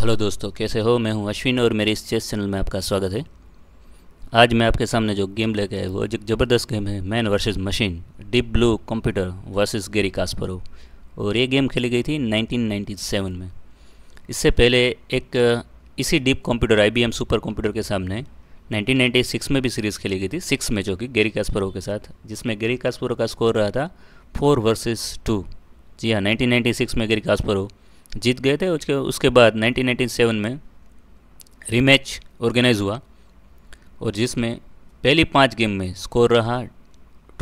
Hello दोस्तों, कैसे हो। मैं हूं अश्विन और मेरे इस चेस चैनल में आपका स्वागत है। आज मैं आपके सामने जो गेम लेके आया वो ज़बरदस्त गेम है, man versus machine, Deep Blue computer versus Garry Kasparov. और ये गेम खेली गई थी 1997 में। इससे पहले एक इसी deep computer IBM super computer के सामने 1996 में भी सीरीज़ खेली गई थी 6 मैचों की गैरी कास्परोव के साथ, जिसमें गैरी कास्परोव का स्कोर रहा था 4 वर्सेस 2। जी हाँ, 1996 में गैरी कास्परोव जीत गए थे। उसके बाद 1997 में रीमैच ऑर्गेनाइज हुआ और जिसमें पहली 5 गेम में स्कोर रहा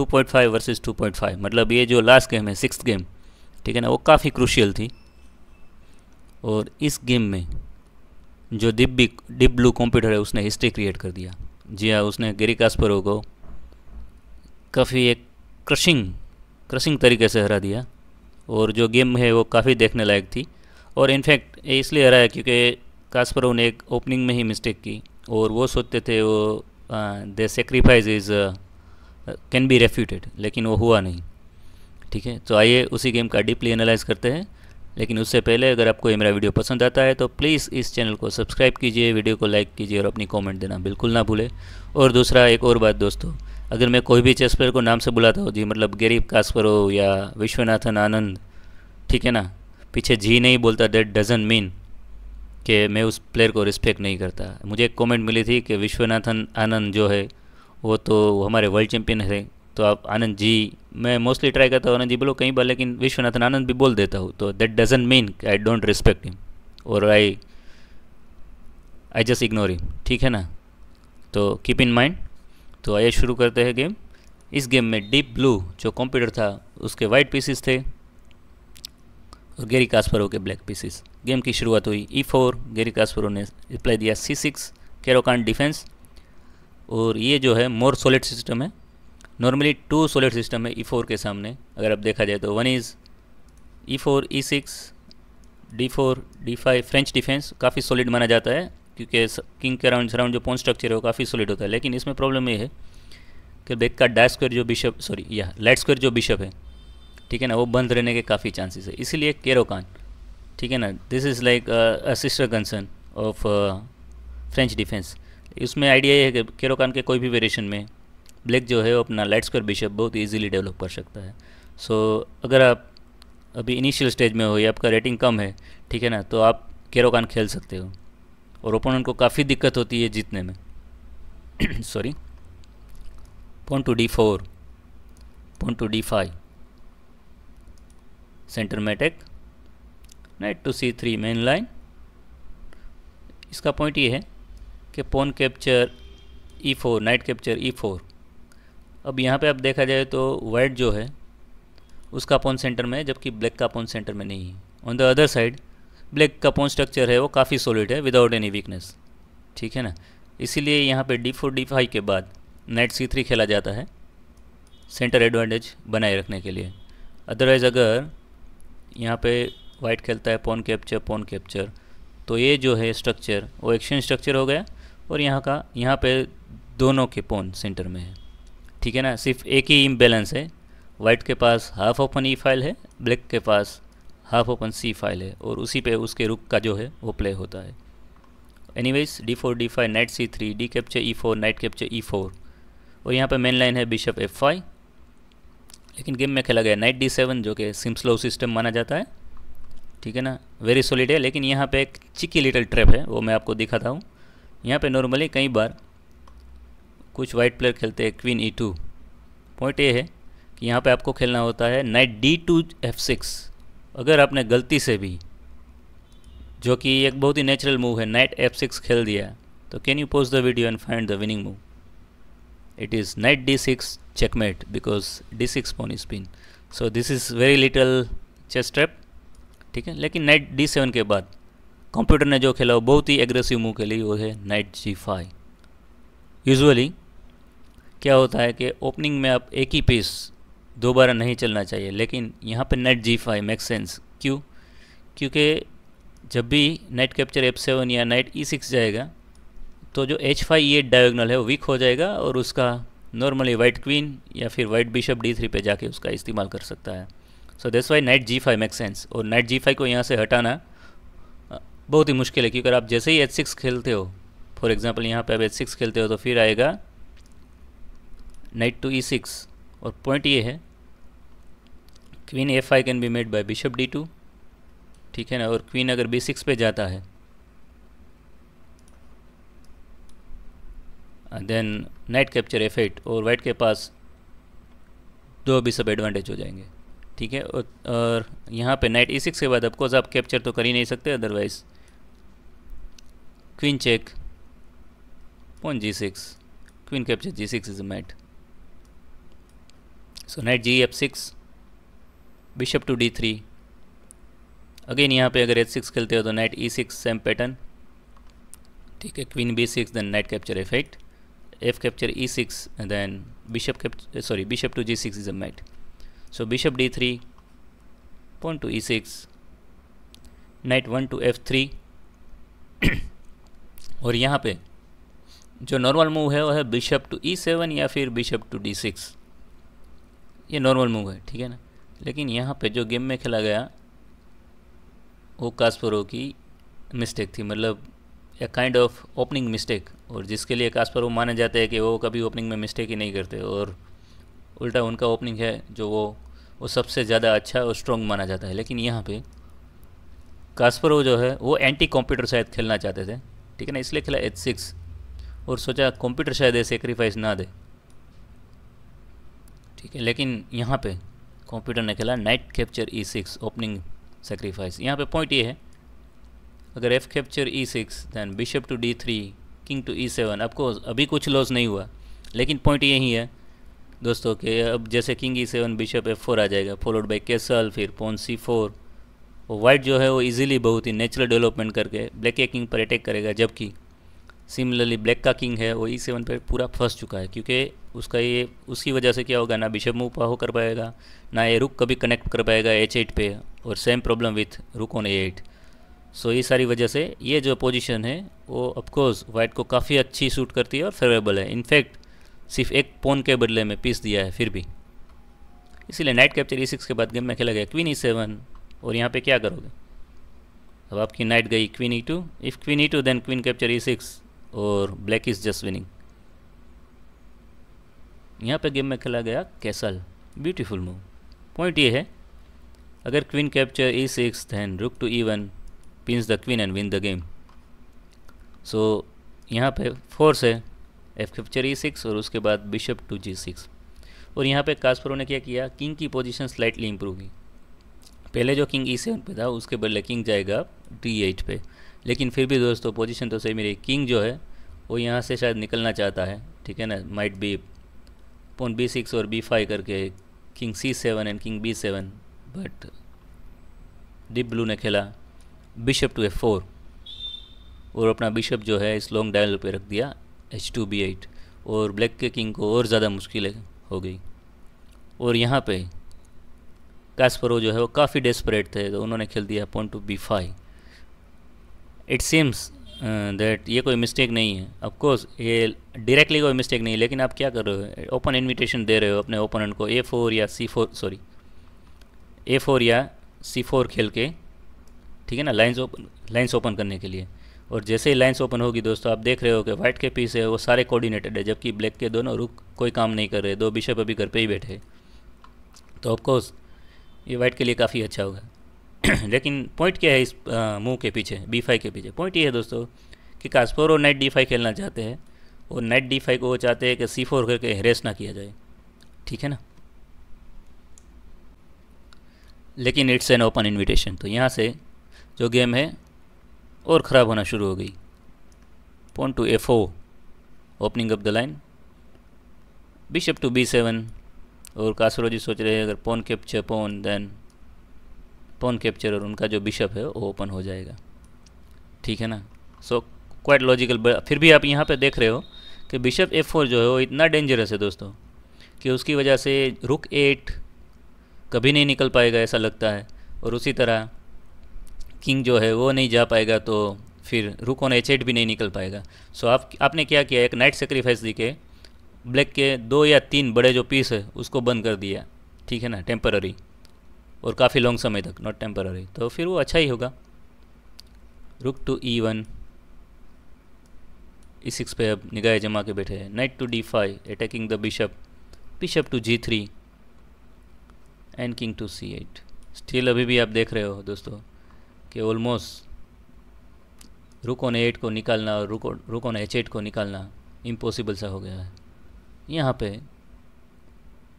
2.5 वर्सेस 2.5। मतलब ये जो लास्ट गेम है, 6th गेम, ठीक है ना, वो काफ़ी क्रूशियल थी। और इस गेम में जो डीप ब्लू कंप्यूटर है उसने हिस्ट्री क्रिएट कर दिया। जी हाँ, उसने गैरी कास्परोव को काफ़ी एक क्रशिंग तरीके से हरा दिया। और जो गेम है वो काफ़ी देखने लायक थी। और इनफैक्ट ये इसलिए हराया क्योंकि कास्परोव ने एक ओपनिंग में ही मिस्टेक की और वो सोचते थे वो they sacrifice is can be refuted, लेकिन वो हुआ नहीं। ठीक है, तो आइए उसी गेम का डीपली एनालाइज करते हैं। लेकिन उससे पहले अगर आपको ये मेरा वीडियो पसंद आता है तो प्लीज़ इस चैनल को सब्सक्राइब कीजिए, वीडियो को लाइक कीजिए और अपनी कमेंट देना बिल्कुल ना भूले। और दूसरा एक और बात दोस्तों, अगर मैं कोई भी चेस प्लेयर को नाम से बुलाता हूँ, जी मतलब गैरी कास्परोव या विश्वनाथन आनंद, ठीक है ना, पीछे जी नहीं बोलता, दैट डजंट मीन कि मैं उस प्लेयर को रिस्पेक्ट नहीं करता। मुझे एक कमेंट मिली थी कि विश्वनाथन आनंद जो है वो तो हमारे वर्ल्ड चैम्पियन है, तो आप आनंद जी, मैं मोस्टली ट्राई करता हूँ आनंद जी बोलो कई बार, लेकिन विश्वनाथन आनंद भी बोल देता हूँ। तो that doesn't mean I don't respect him और आई जस्ट इग्नोर हिम, ठीक है ना। तो कीप इन माइंड। तो आइए शुरू करते हैं गेम। इस गेम में डीप ब्लू जो कंप्यूटर था उसके वाइट पीसेस थे और गैरी कास्परोव के ब्लैक पीसेस। गेम की शुरुआत हुई E4, गैरी कास्परोव ने रिप्लाई दिया C6, कैरो-कान डिफेंस। और ये जो है मोर सॉलिड सिस्टम है। नॉर्मली 2 सॉलिड सिस्टम है E4 के सामने अगर आप देखा जाए तो। 1 is E4, E6, D4, D5। French defence काफ़ी सॉलिड माना जाता है क्योंकि किंग के अराउंड जो पॉन स्ट्रक्चर है वो काफ़ी सॉलिड होता है। लेकिन इसमें प्रॉब्लम ये है कि बैक का डार्क स्क्वायर जो बिशप, सॉरी या लाइट स्क्वायर जो बिशप है, ठीक है ना, वो बंद रहने के काफ़ी चांसेस है। इसीलिए कैरो-कान, ठीक है ना, this is like a sister concern of French defence. इसमें आइडिया ये है कि कैरो-कान के कोई भी वेरिएशन में ब्लैक जो है वो अपना लाइट स्क्वायर बिशप बहुत ईजिली डेवलप कर सकता है। सो अगर आप अभी इनिशियल स्टेज में हो या आपका रेटिंग कम है, ठीक है ना, तो आप कैरो-कान खेल सकते हो और ओपोनेंट को काफ़ी दिक्कत होती है जीतने में। सॉरी, P2D4, P2D5, सेंटर में अटैक, Knight2C3 मेन लाइन। इसका पॉइंट ये है कि pawn capture E4, knight capture E4। अब यहाँ पे आप देखा जाए तो वाइट जो है उसका पॉन सेंटर में है जबकि ब्लैक का पॉन सेंटर में नहीं है। On the other side black का पॉन स्ट्रक्चर है वो काफ़ी सॉलिड है विदाउट एनी वीकनेस, ठीक है ना। इसीलिए यहाँ पे D4 D5 के बाद Knight C3 खेला जाता है सेंटर एडवांटेज बनाए रखने के लिए। अदरवाइज़ अगर यहाँ पे वाइट खेलता है पॉन कैप्चर, तो ये जो है स्ट्रक्चर वो एक्सचेंज स्ट्रक्चर हो गया और यहाँ पर दोनों के पॉन सेंटर में है, ठीक है ना। सिर्फ एक ही इम्बेलेंस है, वाइट के पास हाफ ओपन E फाइल है, ब्लैक के पास हाफ ओपन C फाइल है और उसी पे उसके रुक का जो है वो प्ले होता है। Anyways D4 D5 Knight C3, D capture E4, knight capture E4 और यहाँ पे मेन लाइन है बिशप F5। लेकिन गेम में खेला गया नाइट D7 जो कि सिम्सलो सिस्टम माना जाता है, ठीक है ना, वेरी सॉलिड है। लेकिन यहाँ पे एक चिकी लिटिल ट्रैप है वो मैं आपको दिखाता हूँ। यहाँ पे नॉर्मली कई बार कुछ वाइट प्लेयर खेलते हैं Qe2। पॉइंट ये है कि यहाँ पर आपको खेलना होता है नाइट D2F6। अगर आपने गलती से भी, जो कि एक बहुत ही नेचुरल मूव है, नाइट F6 खेल दिया तो can you pause the video and find the winning move. It is knight D6 checkmate because D6 pawn is pin. So this is very little chess trap, ठीक है। लेकिन night D7 के बाद computer ने जो खेला वो बहुत ही एग्रेसिव मूव के लिए वो है नाइट G5। यूजुअली क्या होता है कि ओपनिंग में आप एक ही पीस दोबारा नहीं चलना चाहिए, लेकिन यहाँ पे नाइट G5 मेक सेंस। क्यों? क्योंकि जब भी नाइट कैप्चर F7 या नाइट E6 जाएगा तो जो H5 ये डायगोनल है वो वीक हो जाएगा और उसका नॉर्मली वाइट क्वीन या फिर वाइट बिशप D3 पे जाके उसका इस्तेमाल कर सकता है। So that's why knight G5 make sense. और नाइट G5 को यहाँ से हटाना बहुत ही मुश्किल है, क्योंकि आप जैसे ही H6 खेलते हो, फॉर एग्जांपल यहाँ पे आप H6 खेलते हो तो फिर आएगा नाइट टू E6 और पॉइंट ये है queen F5 can be made by bishop D2, ठीक है ना। और क्वीन अगर B6 पे जाता है देन नाइट कैप्चर F8 और वाइट के पास दो बिशप एडवांटेज हो जाएंगे, ठीक है। और यहाँ पे नाइट E6 के बाद ऑफकोर्स आप कैप्चर तो कर ही नहीं सकते, otherwise queen check pawn G6 queen capture G6 is a mate. So knight G F6 bishop to D3। Again यहाँ पे अगर H6 खेलते हो तो नाइट E6 सेम पैटर्न, ठीक है। Queen B6 then knight capture F8 F capture E6 then bishop to G6 is a mate. So bishop D3, pawn to E6, knight 1 to F3 और यहाँ पे जो नॉर्मल मूव है वो है bishop to E7 या फिर बिशप टू D6, ये नॉर्मल मूव है, ठीक है ना। लेकिन यहाँ पे जो गेम में खेला गया वो कास्परोव की मिस्टेक थी, मतलब a kind of opening mistake, और जिसके लिए कास्परोव माने जाते हैं कि वो कभी ओपनिंग में मिस्टेक ही नहीं करते, और उल्टा उनका ओपनिंग है जो वो सबसे ज़्यादा अच्छा और स्ट्रॉन्ग माना जाता है। लेकिन यहाँ पे कास्परोव जो है वो एंटी कंप्यूटर शायद खेलना चाहते थे, ठीक है ना, इसलिए खेला H6 और सोचा कंप्यूटर शायद ये सेक्रीफाइस ना दे, ठीक है। लेकिन यहाँ पे कंप्यूटर ने खेला knight capture E6 opening sacrifice. यहाँ पे पॉइंट ये है अगर F capture E6 then bishop to D3 king to E7। आपको अभी कुछ लॉस नहीं हुआ, लेकिन पॉइंट यही है दोस्तों के अब जैसे किंग E7 बिशप F4 आ जाएगा फॉलोड बाय कैसल, फिर पॉन C4। और वाइट जो है वो इजीली बहुत ही नेचुरल डेवलपमेंट करके ब्लैक के किंग पर अटैक करेगा, जबकि सिमिलरली ब्लैक का किंग है वो E7 पर पूरा फंस चुका है, क्योंकि उसका ये उसी वजह से क्या होगा ना बिशप मूव पाहो कर पाएगा, ना ये रुक कभी कनेक्ट कर पाएगा H8 पे, और same problem with rook on A8। सो ये सारी वजह से ये जो पोजिशन है वो ऑफकोर्स वाइट को काफ़ी अच्छी सूट करती है और फेवरेबल है। इनफैक्ट सिर्फ एक पॉन के बदले में पीस दिया है फिर भी, इसीलिए नाइट कैप्चर E6 के बाद गेम में खेला गया क्वीन E7। और यहाँ पे क्या करोगे, अब आपकी नाइट गई queen E2, if queen E2 then queen capture E6 और ब्लैक इज जस्ट विनिंग। यहाँ पे गेम में खेला गया कैसल, ब्यूटीफुल मूव। पॉइंट ये है अगर queen capture E6 then rook to E1 pins the queen and win the game. So यहाँ पे फोर्स है एफ कैप्चर E6 और उसके बाद बिशप टू G6। और यहाँ पे कास्परोव ने क्या किया, किंग की पोजीशन स्लाइटली इंप्रूव की। पहले जो किंग E7 पे था उसके बदले किंग जाएगा D8 पे, लेकिन फिर भी दोस्तों पोजीशन तो सही मेरी किंग जो है वो यहाँ से शायद निकलना चाहता है, ठीक है ना। माइट बी पॉन B6 और B5 करके king C7 and king B7, but Deep Blue ने खेला बिशप टू F4 और अपना बिशप जो है इस लॉन्ग डायल पर रख दिया H2 B8 और ब्लैक के किंग को और ज़्यादा मुश्किलें हो गई। और यहाँ पे कास्परोव जो है वो काफ़ी डेस्परेट थे तो उन्होंने खेल दिया pawn to B5। It seems that ये कोई मिस्टेक नहीं है, ऑफकोर्स ये डायरेक्टली कोई मिस्टेक नहीं है, लेकिन आप क्या कर रहे हो, ओपन इन्विटेशन दे रहे हो अपने ओपोनेंट को A4 या C4 खेल के, ठीक है ना, लाइन्स ओपन करने के लिए। और जैसे ही लाइन्स ओपन होगी दोस्तों आप देख रहे हो कि वाइट के पीस है वो सारे कोऑर्डिनेटेड है, जबकि ब्लैक के दोनों रुक कोई काम नहीं कर रहे, दो बिशप अभी घर पे ही बैठे, तो ऑफकोर्स ये वाइट के लिए काफ़ी अच्छा होगा। लेकिन पॉइंट क्या है इस मूव के पीछे, B5 के पीछे पॉइंट ये है दोस्तों कि कास्परोव नाइट D5 खेलना चाहते हैं और नाइट D5 को वो चाहते हैं कि C4 करके हेरेस ना किया जाए, ठीक है ना। लेकिन इट्स एन ओपन इन्विटेशन, तो यहाँ से जो गेम है और ख़राब होना शुरू हो गई। Pawn to F4 opening up the line, bishop to B7 और कास्परोव जी सोच रहे हैं अगर pawn capture pawn then pawn capture और उनका जो बिशप है वो ओपन हो जाएगा, ठीक है ना। So quite logical. फिर भी आप यहाँ पे देख रहे हो कि बिशप F4 जो है वो इतना डेंजरस है दोस्तों कि उसकी वजह से रुक A8 कभी नहीं निकल पाएगा ऐसा लगता है, और उसी तरह किंग जो है वो नहीं जा पाएगा तो फिर रुक ऑन H8 भी नहीं निकल पाएगा। सो आपने क्या किया, एक नाइट सेक्रीफाइस दी के ब्लैक के दो या तीन बड़े जो पीस है उसको बंद कर दिया, ठीक है ना, टेम्पररी और काफ़ी लॉन्ग समय तक, नॉट टेम्पररी, तो फिर वो अच्छा ही होगा। रुक टू e1, e6 पे अब निगाहें जमा के बैठे हैं. Knight to d5 attacking the bishop, bishop to g3 and king to c8. Still अभी भी आप देख रहे हो दोस्तों कि ऑलमोस्ट रुक ऑन e8 को निकालना और रुक ऑन h8 को निकालना इम्पॉसिबल सा हो गया है. यहाँ पे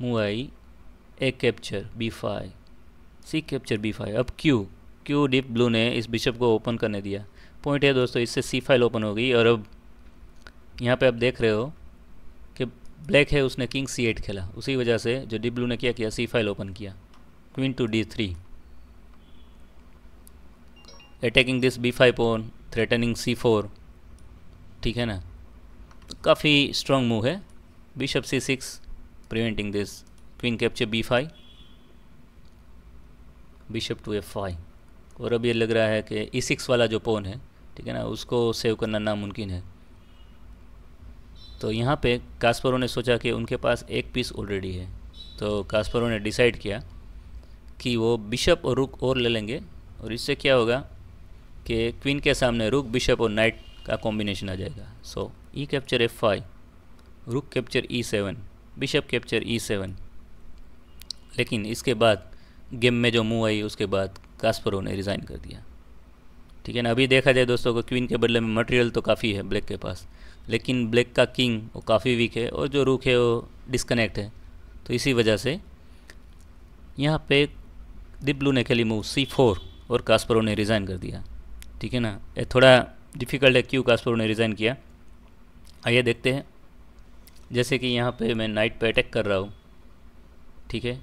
मूव आई ए capture b5, c capture b5. अब क्यू डीप ब्लू ने इस बिशप को ओपन करने दिया. पॉइंट है दोस्तों, इससे c फाइल ओपन हो गई और अब यहाँ पे आप देख रहे हो कि ब्लैक है, उसने किंग c8 खेला. उसी वजह से जो डीप ब्लू ने क्या किया, c फाइल ओपन किया. Queen to d3 attacking this b5 pawn threatening c4. ठीक है ना, काफ़ी स्ट्रॉन्ग मूव है. Bishop c6 preventing this. Queen capture b5, bishop to f5. और अब ये लग रहा है कि e6 वाला जो पोन है, ठीक है ना, उसको सेव करना नामुमकिन है. तो यहाँ पे कास्परोव ने सोचा कि उनके पास एक पीस ऑलरेडी है, तो कास्परोव ने डिसाइड किया कि वो बिशप और रुक और ले लेंगे और इससे क्या होगा कि क्वीन के सामने रुक बिशप और नाइट का कॉम्बिनेशन आ जाएगा. सो ई कैप्चर f5, रुक capture e7, bishop capture e7. लेकिन इसके बाद गेम में जो मूव आई उसके बाद कास्परोव ने रिज़ाइन कर दिया. ठीक है ना, अभी देखा जाए दोस्तों को क्वीन के बदले में मटेरियल तो काफ़ी है ब्लैक के पास, लेकिन ब्लैक का किंग वो काफ़ी वीक है और जो रूक है वो डिस्कनेक्ट है. तो इसी वजह से यहाँ पे डीप ब्लू ने खेली मूव c4 और कास्परोव ने रिज़ाइन कर दिया. ठीक है ना, ये थोड़ा डिफ़िकल्ट है क्यों कास्परोव ने रिज़ाइन किया. आइए देखते हैं. जैसे कि यहाँ पर मैं नाइट पर अटैक कर रहा हूँ, ठीक है,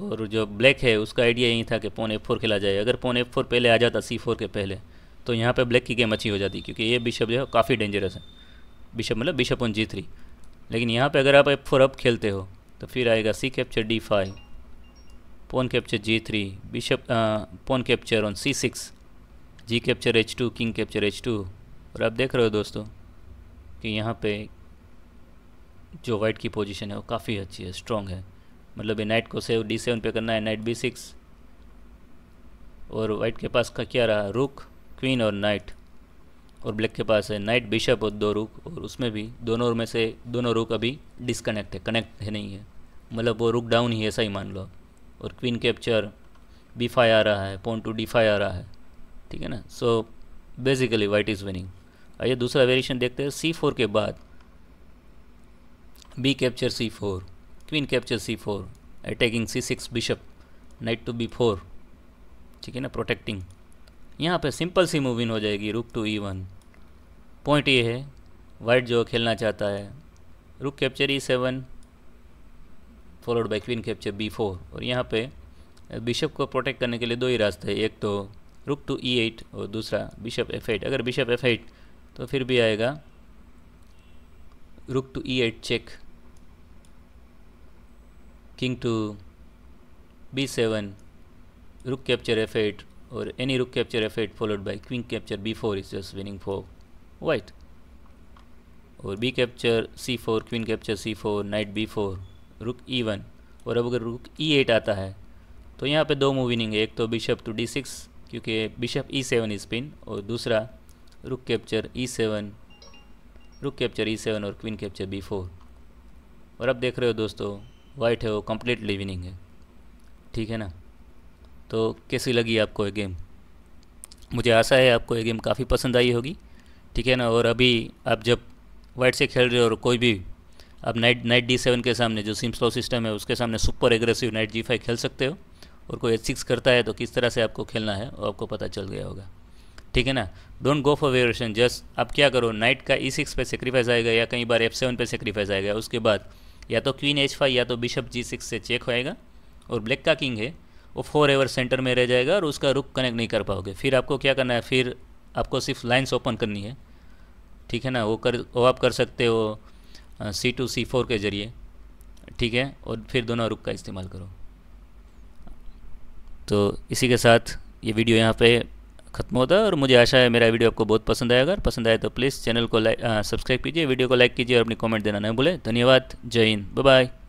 और जो ब्लैक है उसका आइडिया यही था कि पॉन f4 खेला जाए. अगर पॉन f4 पहले आ जाता c4 के पहले तो यहाँ पे ब्लैक की गेम अच्छी हो जाती, क्योंकि ये बिशप जो है काफ़ी डेंजरस है. बिशप मतलब बिशप ऑन g3. लेकिन यहाँ पे अगर आप f4 अब खेलते हो तो फिर आएगा c capture d5, pawn capture g3, bishop pawn capture on c6, g capture h2, king capture h2. और आप देख रहे हो दोस्तों कि यहाँ पर जो वाइट की पोजिशन है वो काफ़ी अच्छी है, स्ट्रॉन्ग है. मतलब ये नाइट को सेव d7 पे करना है, नाइट b6. और वाइट के पास का क्या रहा, रुक क्वीन और नाइट. और ब्लैक के पास है नाइट बिशप और दो रुक, और उसमें भी दोनों में से दोनों रुक अभी डिस्कनेक्ट है, कनेक्ट है नहीं है. मतलब वो रुक डाउन ही, ऐसा ही मान लो. और क्वीन कैप्चर b5 आ रहा है, पॉन टू d5 आ रहा है. ठीक है ना, so basically white is winning. आइए दूसरा वेरिएशन देखते हैं. c4 के बाद b capture c4, queen capture c4 attacking c6, bishop knight to b4. ठीक है ना, प्रोटेक्टिंग. यहाँ पे सिंपल सी मूव इन हो जाएगी, रुक टू e1. पॉइंट ये है वाइट जो खेलना चाहता है rook capture e7 followed by queen capture b4. और यहाँ पे बिशप को प्रोटेक्ट करने के लिए दो ही रास्ते हैं, एक तो रुक टू e8 और दूसरा बिशप f8. अगर बिशप f8 तो फिर भी आएगा rook to e8 check, king to b7, रुक कैप्चर f8 और any rook capture f8 followed by queen capture b4 is just winning for white. और b capture c4, queen capture c4, knight b4, rook e1. और अब अगर रुक e8 आता है तो यहाँ पे दो मूव विनिंग है, एक तो बिशप टू d6 क्योंकि बिशप e7 इज पिन, और दूसरा रुक कैप्चर e7, रुक कैप्चर e7 और क्वीन कैप्चर b4. और अब देख रहे हो दोस्तों वाइट है वो कम्प्लीटली विनिंग है. ठीक है ना, तो कैसी लगी आपको ये गेम? मुझे आशा है आपको ये गेम काफ़ी पसंद आई होगी. ठीक है ना, और अभी आप जब वाइट से खेल रहे हो और कोई भी आप नाइट d7 के सामने जो सिम स्लो सिस्टम है उसके सामने सुपर एग्रेसिव नाइट g5 खेल सकते हो, और कोई h6 करता है तो किस तरह से आपको खेलना है वो आपको पता चल गया होगा. ठीक है ना, don't go for variation, just आप क्या करो, नाइट का e6 पे सेक्रीफाइस आएगा या कई बार f7 पे सेक्रीफाइस आएगा. उसके बाद या तो क्वीन h5 या तो बिशप g6 से चेक होएगा, और ब्लैक का किंग है वो फॉर एवर सेंटर में रह जाएगा और उसका रुक कनेक्ट नहीं कर पाओगे. फिर आपको क्या करना है, फिर आपको सिर्फ लाइंस ओपन करनी है. ठीक है ना, वो आप कर सकते हो c2 c4 के जरिए. ठीक है, और फिर दोनों रुक का इस्तेमाल करो. तो इसी के साथ ये वीडियो यहाँ पे ख़त्म होता है, और मुझे आशा है मेरा वीडियो आपको बहुत पसंद आएगा. अगर पसंद आए तो प्लीज़ चैनल को सब्सक्राइब कीजिए, वीडियो को लाइक कीजिए और अपनी कमेंट देना न भूलें. धन्यवाद, जय हिंद, बाय बाय.